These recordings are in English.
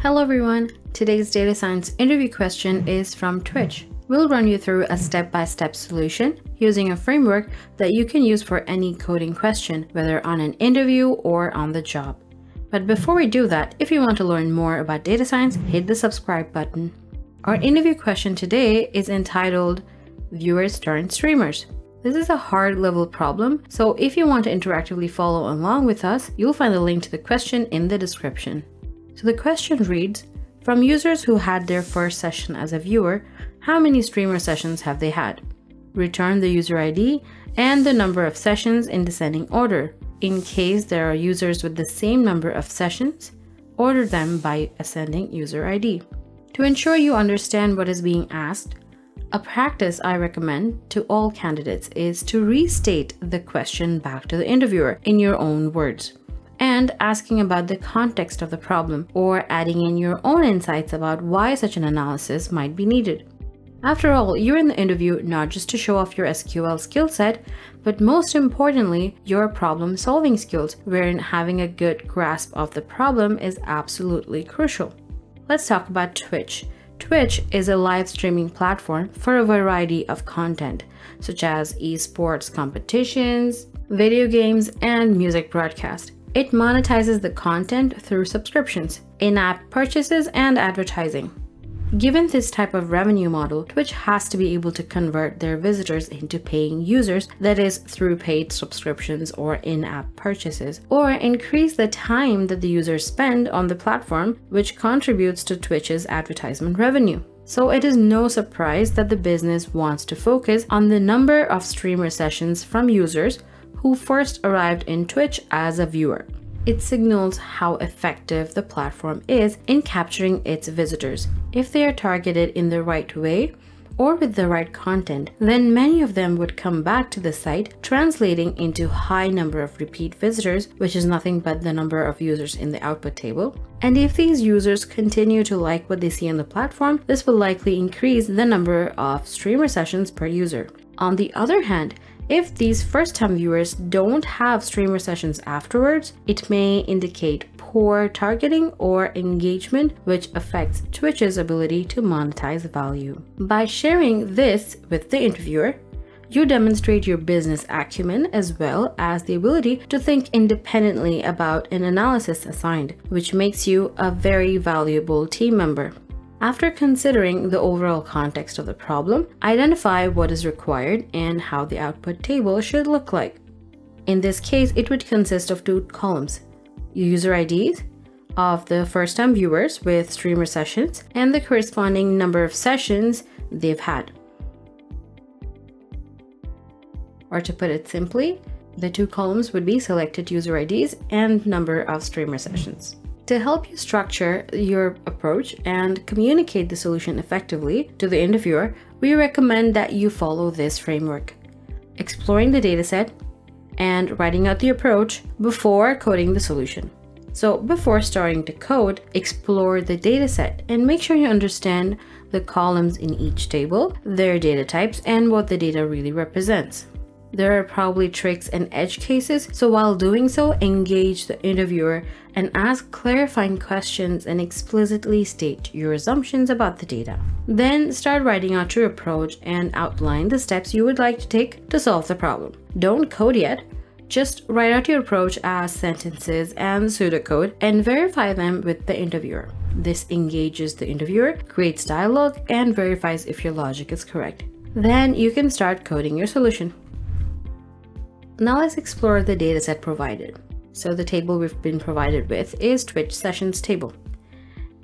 Hello everyone, today's data science interview question is from Twitch. We'll run you through a step-by-step solution using a framework that you can use for any coding question, whether on an interview or on the job. But before we do that, if you want to learn more about data science, hit the subscribe button. Our interview question today is entitled Viewers Turn Streamers. This is a hard level problem, so if you want to interactively follow along with us, you'll find the link to the question in the description. So the question reads, from users who had their first session as a viewer, how many streamer sessions have they had? Return the user ID and the number of sessions in descending order. In case there are users with the same number of sessions, order them by ascending user ID. To ensure you understand what is being asked, a practice I recommend to all candidates is to restate the question back to the interviewer in your own words, and asking about the context of the problem or adding in your own insights about why such an analysis might be needed. After all, you're in the interview not just to show off your SQL skill set, but most importantly, your problem-solving skills, wherein having a good grasp of the problem is absolutely crucial. Let's talk about Twitch. Twitch is a live streaming platform for a variety of content, such as esports competitions, video games, and music broadcast. It monetizes the content through subscriptions, in-app purchases, and advertising. Given this type of revenue model, Twitch has to be able to convert their visitors into paying users, that is, through paid subscriptions or in-app purchases, or increase the time that the users spend on the platform, which contributes to Twitch's advertisement revenue. So it is no surprise that the business wants to focus on the number of streamer sessions from users who first arrived in Twitch as a viewer. It signals how effective the platform is in capturing its visitors. If they are targeted in the right way or with the right content, then many of them would come back to the site, translating into high number of repeat visitors, which is nothing but the number of users in the output table. And if these users continue to like what they see on the platform, this will likely increase the number of streamer sessions per user. On the other hand, if these first-time viewers don't have streamer sessions afterwards, it may indicate poor targeting or engagement, which affects Twitch's ability to monetize value. By sharing this with the interviewer, you demonstrate your business acumen as well as the ability to think independently about an analysis assigned, which makes you a very valuable team member. After considering the overall context of the problem, identify what is required and how the output table should look like. In this case, it would consist of two columns, user IDs of the first-time viewers with streamer sessions and the corresponding number of sessions they've had. Or to put it simply, the two columns would be selected user IDs and number of streamer sessions. To help you structure your approach and communicate the solution effectively to the interviewer, we recommend that you follow this framework: exploring the dataset and writing out the approach before coding the solution. So before starting to code, explore the dataset and make sure you understand the columns in each table, their data types, and what the data really represents. There are probably tricks and edge cases, so while doing so, engage the interviewer and ask clarifying questions and explicitly state your assumptions about the data. Then start writing out your approach and outline the steps you would like to take to solve the problem. Don't code yet, just write out your approach as sentences and pseudocode and verify them with the interviewer. This engages the interviewer, creates dialogue, and verifies if your logic is correct. Then you can start coding your solution. Now let's explore the dataset provided. So the table we've been provided with is Twitch Sessions table.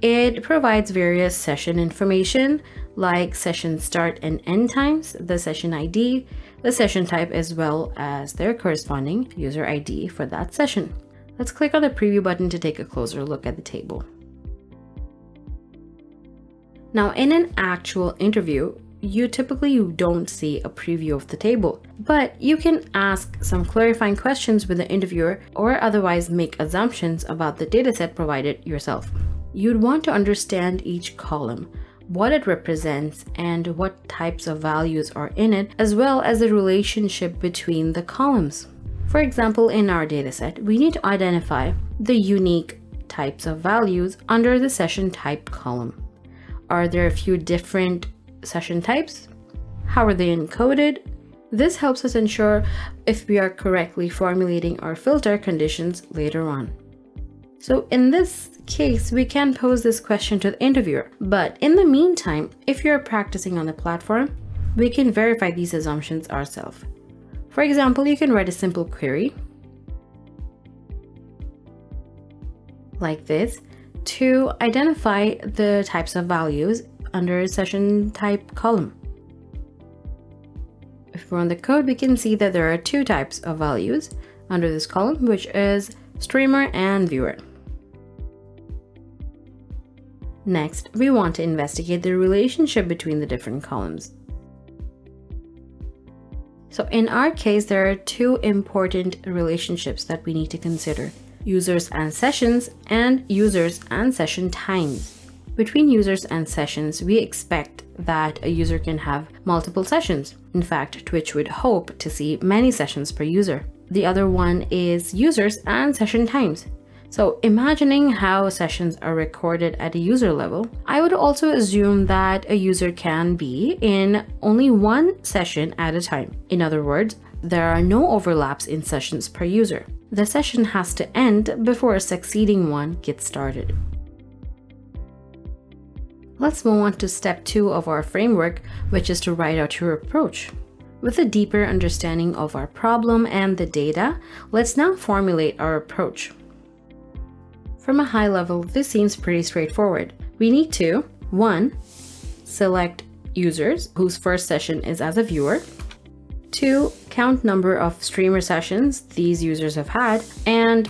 It provides various session information like session start and end times, the session ID, the session type, as well as their corresponding user ID for that session. Let's click on the preview button to take a closer look at the table. Now in an actual interview, you typically don't see a preview of the table, but you can ask some clarifying questions with the interviewer or otherwise make assumptions about the dataset provided yourself. You'd want to understand each column, what it represents, and what types of values are in it, as well as the relationship between the columns. For example, in our dataset, we need to identify the unique types of values under the session type column. Are there a few different session types? How are they encoded? This helps us ensure if we are correctly formulating our filter conditions later on. So in this case, we can pose this question to the interviewer, but in the meantime, if you're practicing on the platform, we can verify these assumptions ourselves. For example, you can write a simple query like this to identify the types of values under session type column. If we run the code, we can see that there are two types of values under this column, which is streamer and viewer. Next, we want to investigate the relationship between the different columns. So in our case, there are two important relationships that we need to consider: users and sessions, and users and session times. Between users and sessions, we expect that a user can have multiple sessions. In fact, Twitch would hope to see many sessions per user. The other one is users and session times. So imagining how sessions are recorded at a user level, I would also assume that a user can be in only one session at a time. In other words, there are no overlaps in sessions per user. The session has to end before a succeeding one gets started. Let's move on to step 2 of our framework, which is to write out your approach. With a deeper understanding of our problem and the data, let's now formulate our approach. From a high level, this seems pretty straightforward. We need to, 1, select users whose first session is as a viewer, 2, count number of streamer sessions these users have had, and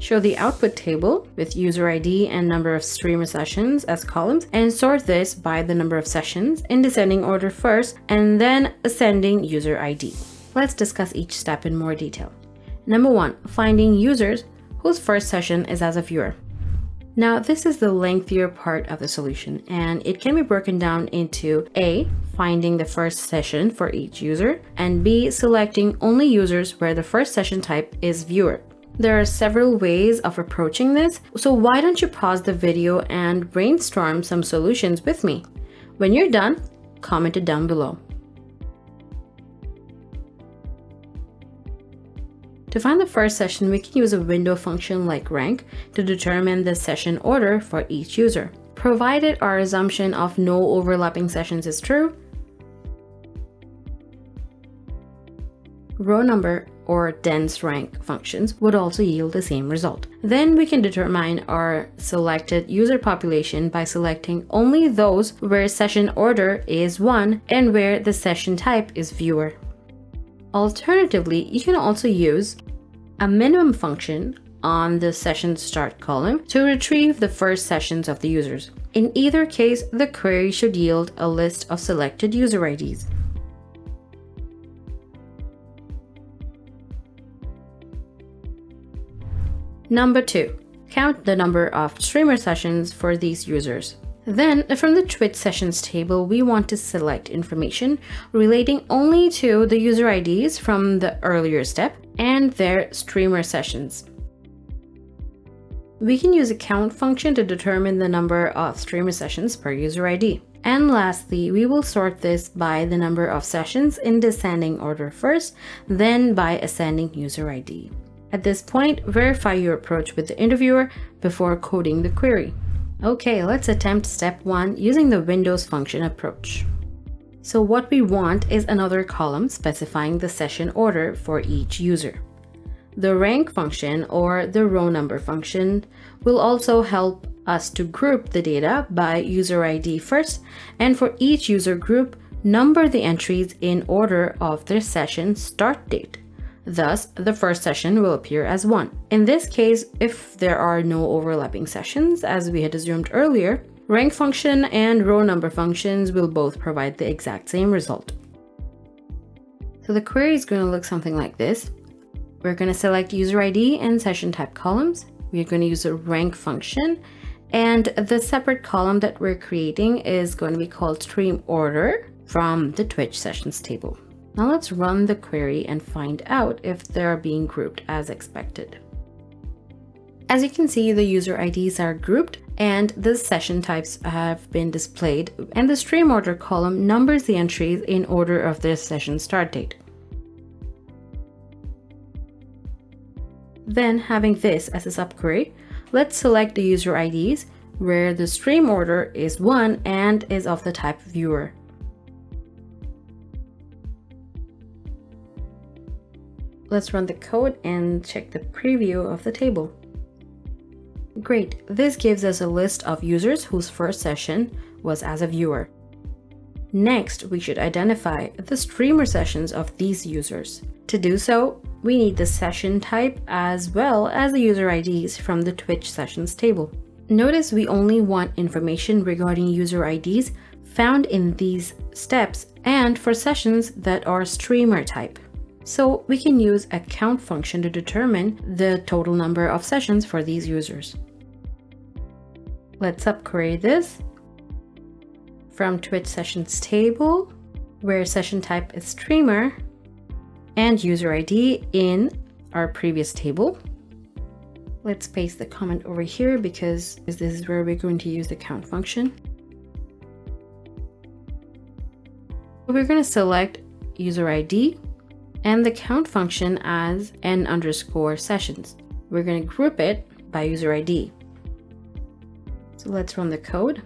show the output table with user ID and number of streamer sessions as columns, and sort this by the number of sessions in descending order first, and then ascending user ID. Let's discuss each step in more detail. Number 1, finding users whose first session is as a viewer. Now, this is the lengthier part of the solution, and it can be broken down into A, finding the first session for each user, and B, selecting only users where the first session type is viewer. There are several ways of approaching this, so why don't you pause the video and brainstorm some solutions with me? When you're done, comment it down below. To find the first session, we can use a window function like rank to determine the session order for each user. Provided our assumption of no overlapping sessions is true, row number or dense rank functions would also yield the same result. Then we can determine our selected user population by selecting only those where session order is 1 and where the session type is viewer. Alternatively, you can also use a minimum function on the session start column to retrieve the first sessions of the users. In either case, the query should yield a list of selected user IDs. Number 2, count the number of streamer sessions for these users. Then, from the Twitch sessions table, we want to select information relating only to the user IDs from the earlier step and their streamer sessions. We can use a count function to determine the number of streamer sessions per user ID. And lastly, we will sort this by the number of sessions in descending order first, then by ascending user ID. At this point, verify your approach with the interviewer before coding the query. Okay, let's attempt step 1 using the Windows function approach. So what we want is another column specifying the session order for each user. The rank function or the row number function will also help us to group the data by user ID first, and for each user group, number the entries in order of their session start date. Thus, the first session will appear as 1. In this case, if there are no overlapping sessions, as we had assumed earlier, rank function and row number functions will both provide the exact same result. So the query is going to look something like this. We're going to select user ID and session type columns. We're going to use a rank function, and the separate column that we're creating is going to be called stream order from the Twitch sessions table. Now let's run the query and find out if they're being grouped as expected. As you can see, the user IDs are grouped and the session types have been displayed, and the stream order column numbers the entries in order of their session start date. Then, having this as a subquery, let's select the user IDs where the stream order is 1 and is of the type viewer. Let's run the code and check the preview of the table. Great, this gives us a list of users whose first session was as a viewer. Next, we should identify the streamer sessions of these users. To do so, we need the session type as well as the user IDs from the Twitch sessions table. Notice we only want information regarding user IDs found in these steps and for sessions that are streamer type. So we can use a count function to determine the total number of sessions for these users. Let's subquery this from Twitch sessions table, where session type is streamer and user ID in our previous table. Let's paste the comment over here because this is where we're going to use the count function. We're going to select user ID and the count function as n_sessions. We're going to group it by user ID. So let's run the code.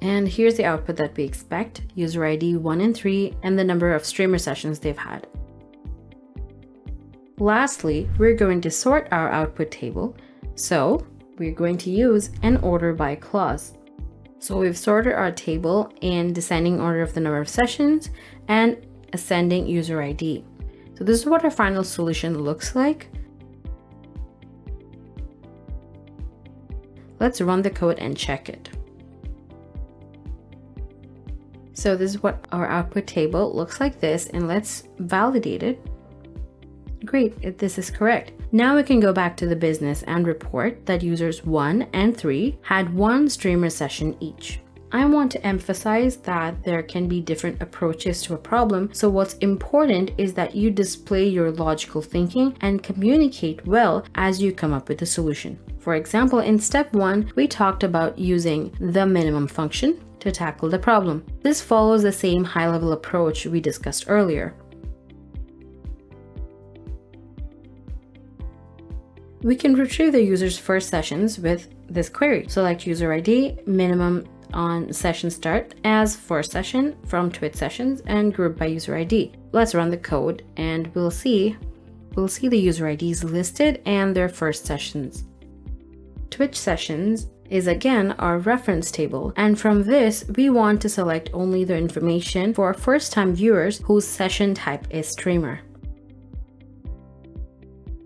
And here's the output that we expect: user ID 1 and 3 and the number of streamer sessions they've had. Lastly, we're going to sort our output table. So we're going to use an order by clause. So we've sorted our table in descending order of the number of sessions and ascending user ID. So this is what our final solution looks like. Let's run the code and check it. So this is what our output table looks like this, and let's validate it. Great, this is correct. Now we can go back to the business and report that users 1 and 3 had one streamer session each. I want to emphasize that there can be different approaches to a problem, so what's important is that you display your logical thinking and communicate well as you come up with a solution. For example, in step 1, we talked about using the minimum function to tackle the problem. This follows the same high-level approach we discussed earlier. We can retrieve the user's first sessions with this query. Select user ID, minimum on session start as first session from Twitch sessions, and group by user ID. Let's run the code and we'll see the user IDs listed and their first sessions. Twitch sessions is again our reference table, and from this we want to select only the information for first-time viewers whose session type is streamer.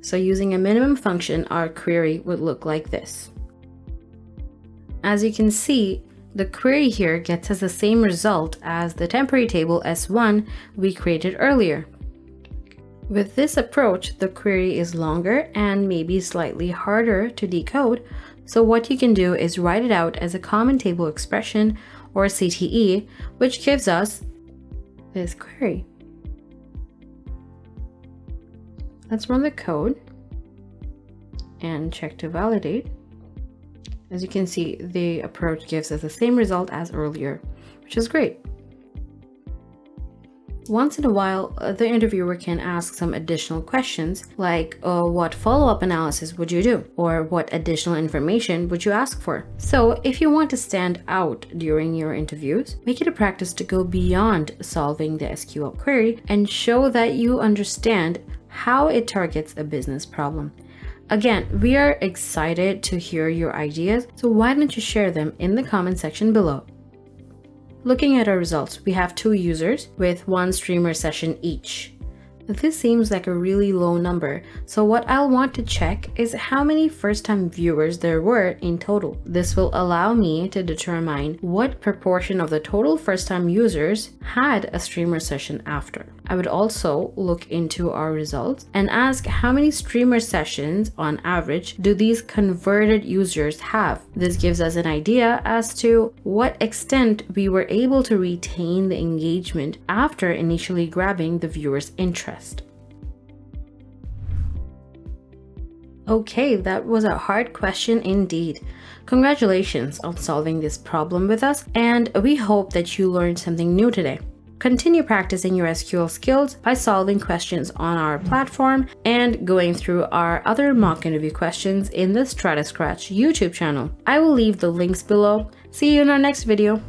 So using a minimum function, our query would look like this. As you can see, the query here gets us the same result as the temporary table S1 we created earlier. With this approach, the query is longer and maybe slightly harder to decode, so what you can do is write it out as a common table expression, or CTE, which gives us this query. Let's run the code and check to validate. As you can see, the approach gives us the same result as earlier, which is great. Once in a while, the interviewer can ask some additional questions like, what follow-up analysis would you do? Or what additional information would you ask for? So if you want to stand out during your interviews, make it a practice to go beyond solving the SQL query and show that you understand how it targets a business problem. Again, we are excited to hear your ideas, so why don't you share them in the comment section below. Looking at our results, we have 2 users with 1 streamer session each. This seems like a really low number, so what I'll want to check is how many first-time viewers there were in total. This will allow me to determine what proportion of the total first-time users had a streamer session after. I would also look into our results and ask how many streamer sessions on average do these converted users have. This gives us an idea as to what extent we were able to retain the engagement after initially grabbing the viewer's interest. Okay, that was a hard question indeed. Congratulations on solving this problem with us, and we hope that you learned something new today. Continue practicing your SQL skills by solving questions on our platform and going through our other mock interview questions in the StrataScratch YouTube channel. I will leave the links below. See you in our next video.